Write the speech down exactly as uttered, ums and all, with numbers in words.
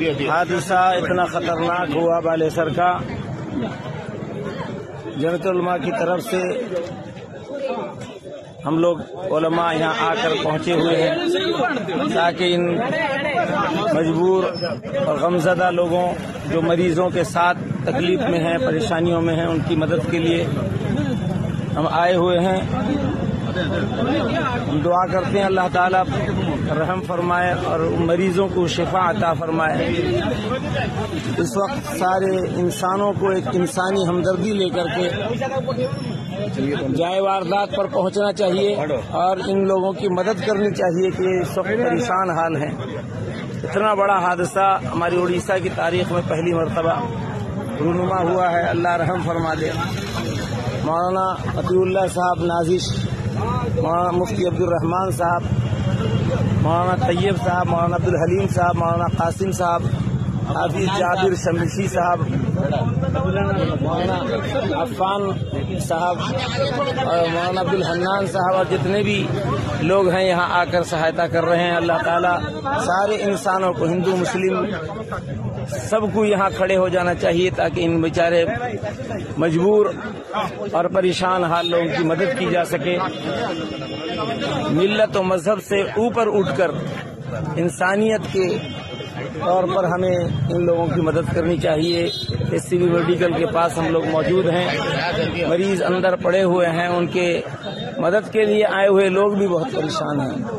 हादसा इतना खतरनाक हुआ बालेश्वर का। जमीयतुल उलमा की तरफ से हम लोग उलमा यहाँ आकर पहुंचे हुए हैं ताकि इन मजबूर और गमजदा लोगों, जो मरीजों के साथ तकलीफ में हैं, परेशानियों में हैं, उनकी मदद के लिए हम आए हुए हैं। हम दुआ करते हैं अल्लाह ताला रहम फरमाए और मरीजों को शिफा अता फरमाए। इस वक्त सारे इंसानों को एक इंसानी हमदर्दी लेकर के जाए वारदात पर पहुंचना चाहिए और इन लोगों की मदद करनी चाहिए कि इस वक्त परेशान हाल हैं। इतना बड़ा हादसा हमारी उड़ीसा की तारीख में पहली मरतबा रूनुमा हुआ है। अल्लाह रहम फरमा दे। मौलाना अब्दुल्ला साहब नाजिश, मौलाना मुफ्ती अब्दुलरहमान साहब, मौलाना तैयब साहब, मौलाना अब्दुल साहब, मौलाना कासिम साहब, हाफिज जाबिर शमशी साहब, मौलाना अरफान साहब और मौलाना अब्दुल हजान साहब और जितने भी लोग हैं यहाँ आकर सहायता कर रहे हैं। अल्लाह ताला सारे इंसानों को, हिंदू मुस्लिम सबको यहाँ खड़े हो जाना चाहिए ताकि इन बेचारे मजबूर और परेशान हाल लोगों की मदद की जा सके। मिल्लत और मजहब से ऊपर उठकर इंसानियत के तौर पर हमें इन लोगों की मदद करनी चाहिए। एस सी वी वर्टिकल के पास हम लोग मौजूद हैं। मरीज अंदर पड़े हुए हैं, उनके मदद के लिए आए हुए लोग भी बहुत परेशान हैं।